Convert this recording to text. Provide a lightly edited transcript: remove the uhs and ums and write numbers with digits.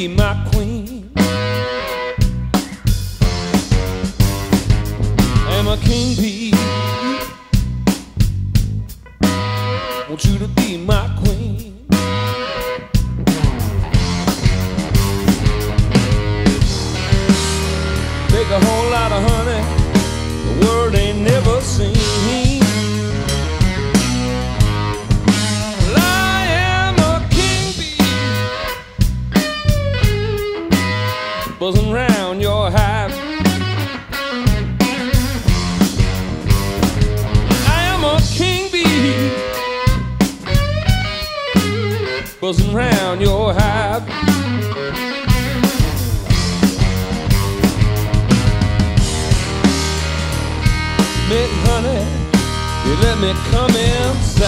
be my queen. I'm a king bee. Want you to be my queen. Take a whole lot of honey the world ain't never seen. Buzzing round your hive. I am a king bee, buzzing round your hive. Miss honey, you let me come in.